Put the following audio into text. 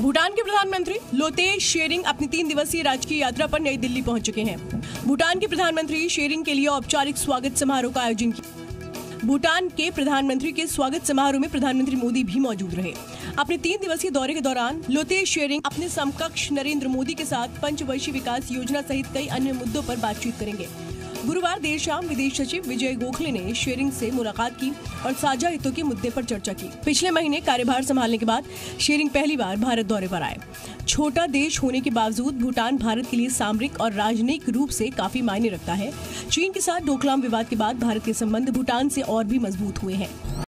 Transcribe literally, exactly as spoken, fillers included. भूटान के प्रधानमंत्री लोतेय शेरिंग अपनी तीन दिवसीय राजकीय यात्रा पर नई दिल्ली पहुंच चुके हैं। भूटान के प्रधानमंत्री शेरिंग के लिए औपचारिक स्वागत समारोह का आयोजन किया। भूटान के प्रधानमंत्री के स्वागत समारोह में प्रधानमंत्री मोदी भी मौजूद रहे। अपने तीन दिवसीय दौरे के दौरान लोतेय शेरिंग अपने समकक्ष नरेंद्र मोदी के साथ पंचवर्षीय विकास योजना सहित कई अन्य मुद्दों पर बातचीत करेंगे। गुरुवार देर शाम विदेश सचिव विजय गोखले ने शेरिंग से मुलाकात की और साझा हितों के मुद्दे पर चर्चा की। पिछले महीने कार्यभार संभालने के बाद शेरिंग पहली बार भारत दौरे पर आए। छोटा देश होने के बावजूद भूटान भारत के लिए सामरिक और राजनयिक रूप से काफी मायने रखता है। चीन के साथ डोकलाम विवाद के बाद भारत के संबंध भूटान से और भी मजबूत हुए हैं।